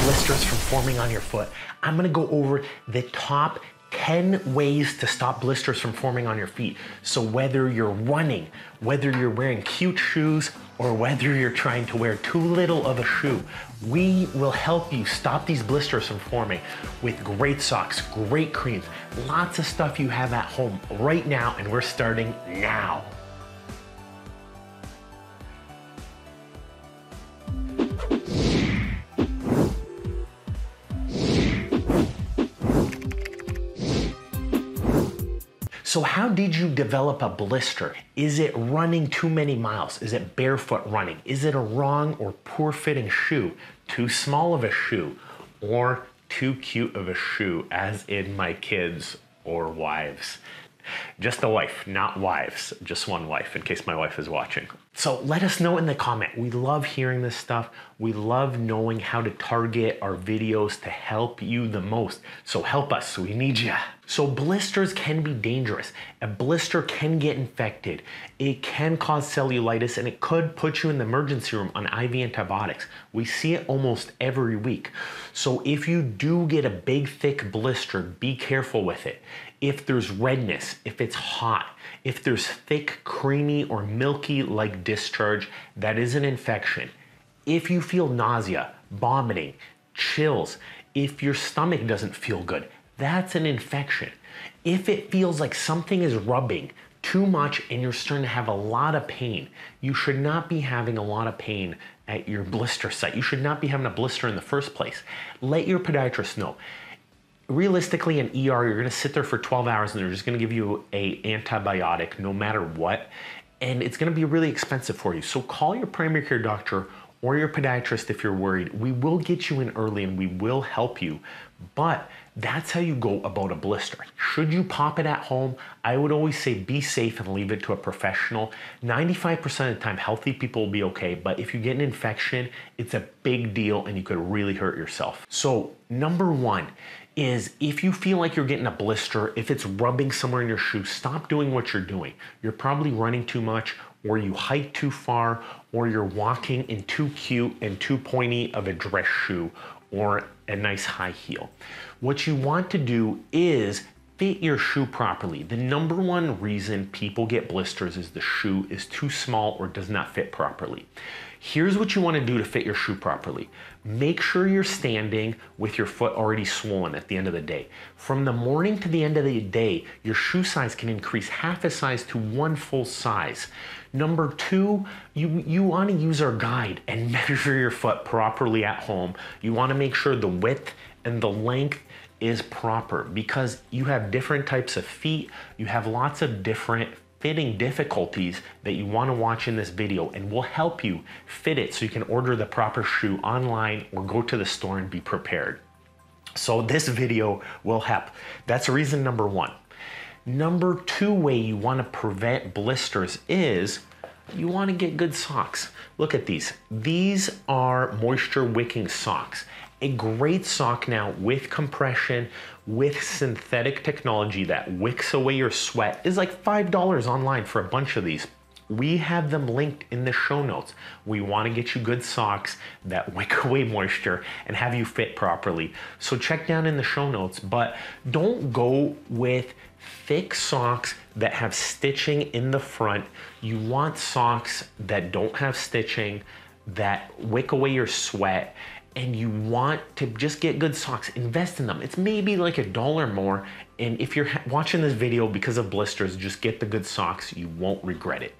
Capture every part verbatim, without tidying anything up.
blisters from forming on your foot. I'm gonna go over the top ten ways to stop blisters from forming on your feet. So whether you're running, whether you're wearing cute shoes, or whether you're trying to wear too little of a shoe, we will help you stop these blisters from forming with great socks, great creams, lots of stuff you have at home right now, and we're starting now. So how did you develop a blister? Is it running too many miles? Is it barefoot running? Is it a wrong or poor fitting shoe? Too small of a shoe? Or too cute of a shoe, as in my kids or wives? Just a wife, not wives. Just one wife, in case my wife is watching. So let us know in the comment. We love hearing this stuff. We love knowing how to target our videos to help you the most. So help us, we need you. So blisters can be dangerous. A blister can get infected. It can cause cellulitis, and it could put you in the emergency room on I V antibiotics. We see it almost every week. So if you do get a big, thick blister, be careful with it. If there's redness, if it's hot, if there's thick, creamy, or milky-like discharge, that is an infection. If you feel nausea, vomiting, chills, if your stomach doesn't feel good, that's an infection. If it feels like something is rubbing too much and you're starting to have a lot of pain, you should not be having a lot of pain at your blister site. You should not be having a blister in the first place. Let your podiatrist know. Realistically, in E R, you're gonna sit there for twelve hours and they're just gonna give you an antibiotic no matter what, and it's gonna be really expensive for you. So call your primary care doctor or your podiatrist if you're worried. We will get you in early and we will help you, but that's how you go about a blister. Should you pop it at home? I would always say be safe and leave it to a professional. ninety-five percent of the time, healthy people will be okay, but if you get an infection, it's a big deal and you could really hurt yourself. So number one is, if you feel like you're getting a blister, if it's rubbing somewhere in your shoe, stop doing what you're doing. You're probably running too much, or you hike too far, or you're walking in too cute and too pointy of a dress shoe or a nice high heel. What you want to do is fit your shoe properly. The number one reason people get blisters is the shoe is too small or does not fit properly. Here's what you want to do to fit your shoe properly. Make sure you're standing with your foot already swollen at the end of the day. From the morning to the end of the day, your shoe size can increase half a size to one full size. Number two, you, you want to use our guide and measure your foot properly at home. You want to make sure the width and the length is proper, because you have different types of feet. You have lots of different fitting difficulties that you want to watch in this video, and we'll help you fit it so you can order the proper shoe online or go to the store and be prepared. So this video will help. That's reason number one. Number two way you want to prevent blisters is you want to get good socks. Look at these. These are moisture wicking socks. A great sock now with compression, with synthetic technology that wicks away your sweat is like five dollars online for a bunch of these. We have them linked in the show notes. We want to get you good socks that wick away moisture and have you fit properly. So check down in the show notes, but don't go with thick socks that have stitching in the front. You want socks that don't have stitching, that wick away your sweat, and you want to just get good socks. Invest in them. It's maybe like a dollar more, and if you're watching this video because of blisters, just get the good socks. You won't regret it.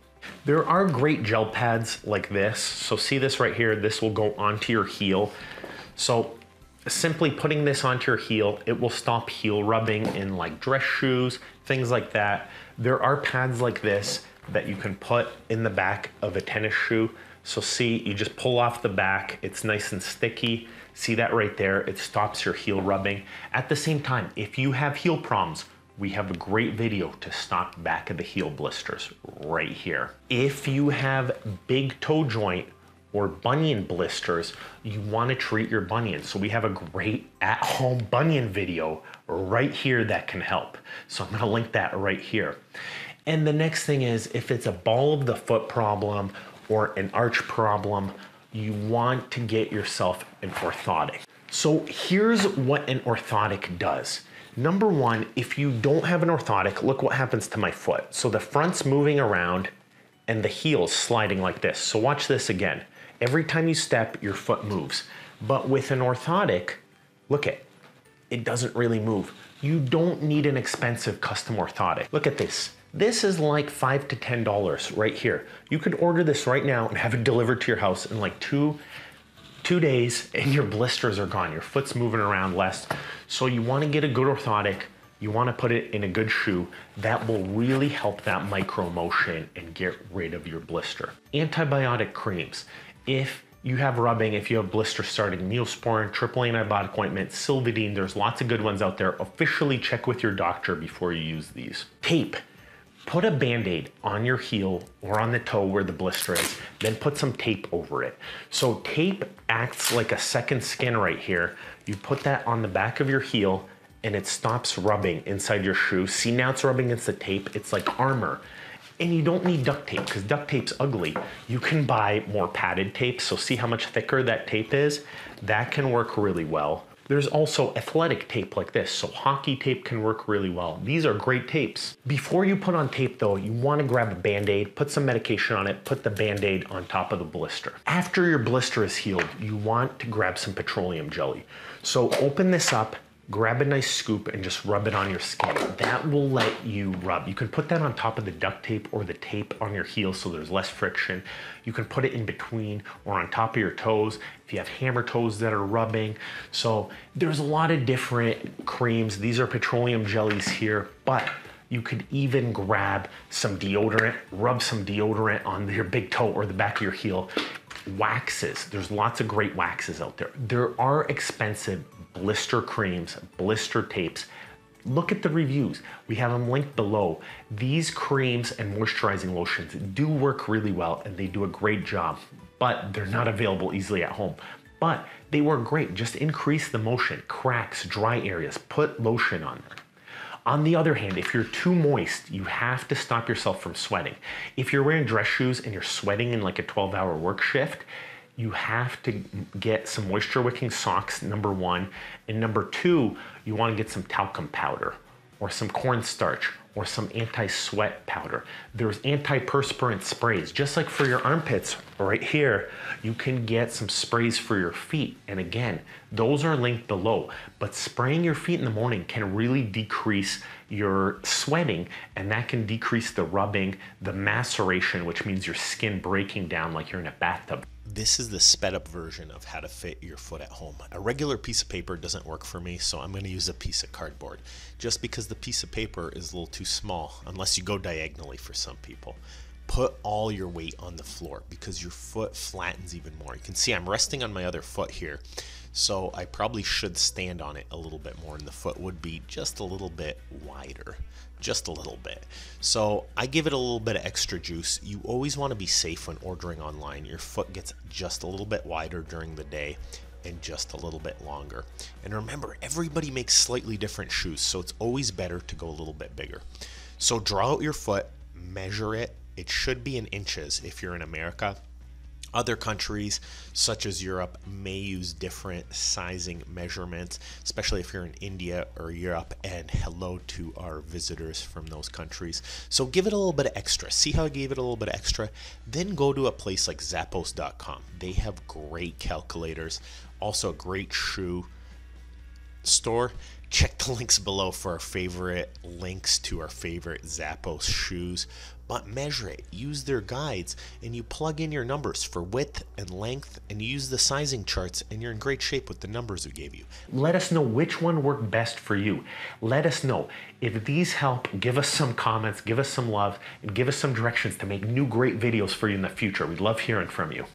There are great gel pads like this. So see this right here, this will go onto your heel. So simply putting this onto your heel, it will stop heel rubbing in like dress shoes, things like that. There are pads like this that you can put in the back of a tennis shoe. So see, you just pull off the back, it's nice and sticky. See that right there, it stops your heel rubbing. At the same time, if you have heel problems, we have a great video to stop back of the heel blisters right here. If you have big toe joint or bunion blisters, you wanna treat your bunions. So we have a great at-home bunion video right here that can help. So I'm gonna link that right here. And the next thing is, if it's a ball of the foot problem or an arch problem, you want to get yourself an orthotic. So here's what an orthotic does. Number one, if you don't have an orthotic, look what happens to my foot. So the front's moving around and the heel's sliding like this. So watch this again. Every time you step, your foot moves. But with an orthotic, look at it. It doesn't really move. You don't need an expensive custom orthotic. Look at this. This is like five to ten dollars right here. You could order this right now and have it delivered to your house in like two, two days and your blisters are gone. Your foot's moving around less. So you wanna get a good orthotic, you wanna put it in a good shoe. That will really help that micro motion and get rid of your blister. Antibiotic creams. If you have rubbing, if you have blisters starting, Neosporin, triple antibiotic ointment, Silvadene, there's lots of good ones out there. Officially check with your doctor before you use these. Tape. Put a Band-Aid on your heel or on the toe where the blister is, then put some tape over it. So tape acts like a second skin right here. You put that on the back of your heel and it stops rubbing inside your shoe. See, now it's rubbing against the tape. It's like armor. And you don't need duct tape because duct tape's ugly. You can buy more padded tape. So see how much thicker that tape is? That can work really well. There's also athletic tape like this. So hockey tape can work really well. These are great tapes. Before you put on tape though, you wanna grab a Band-Aid, put some medication on it, put the Band-Aid on top of the blister. After your blister is healed, you want to grab some petroleum jelly. So open this up, grab a nice scoop and just rub it on your skin. That will let you rub. You can put that on top of the duct tape or the tape on your heel so there's less friction. You can put it in between or on top of your toes if you have hammer toes that are rubbing. So there's a lot of different creams. These are petroleum jellies here, but you could even grab some deodorant, rub some deodorant on your big toe or the back of your heel. Waxes, there's lots of great waxes out there. There are expensive blister creams, blister tapes. Look at the reviews. We have them linked below. These creams and moisturizing lotions do work really well and they do a great job, but they're not available easily at home. But they work great. Just increase the motion, cracks, dry areas, put lotion on there. On the other hand, if you're too moist, you have to stop yourself from sweating. If you're wearing dress shoes and you're sweating in like a twelve hour work shift, you have to get some moisture wicking socks, number one. And number two, you wanna get some talcum powder or some cornstarch or some anti-sweat powder. There's antiperspirant sprays, just like for your armpits right here, you can get some sprays for your feet. And again, those are linked below, but spraying your feet in the morning can really decrease your sweating and that can decrease the rubbing, the maceration, which means your skin breaking down like you're in a bathtub. This is the sped up version of how to fit your foot at home. A regular piece of paper doesn't work for me, so I'm gonna use a piece of cardboard. Just because the piece of paper is a little too small, unless you go diagonally for some people. Put all your weight on the floor because your foot flattens even more. You can see I'm resting on my other foot here, so I probably should stand on it a little bit more and the foot would be just a little bit wider. Just a little bit. So I give it a little bit of extra juice. You always want to be safe when ordering online. Your foot gets just a little bit wider during the day and just a little bit longer. And remember, everybody makes slightly different shoes, so it's always better to go a little bit bigger. So draw out your foot, measure it. It should be in inches if you're in America. Other countries, such as Europe, may use different sizing measurements, especially if you're in India or Europe, and hello to our visitors from those countries. So give it a little bit of extra. See how I gave it a little bit of extra? Then go to a place like Zappos dot com. They have great calculators, also a great shoe store. Check the links below for our favorite links to our favorite Zappos shoes. But measure it, use their guides, and you plug in your numbers for width and length, and you use the sizing charts, and you're in great shape with the numbers we gave you. Let us know which one worked best for you. Let us know. If these help, give us some comments, give us some love, and give us some directions to make new great videos for you in the future. We'd love hearing from you.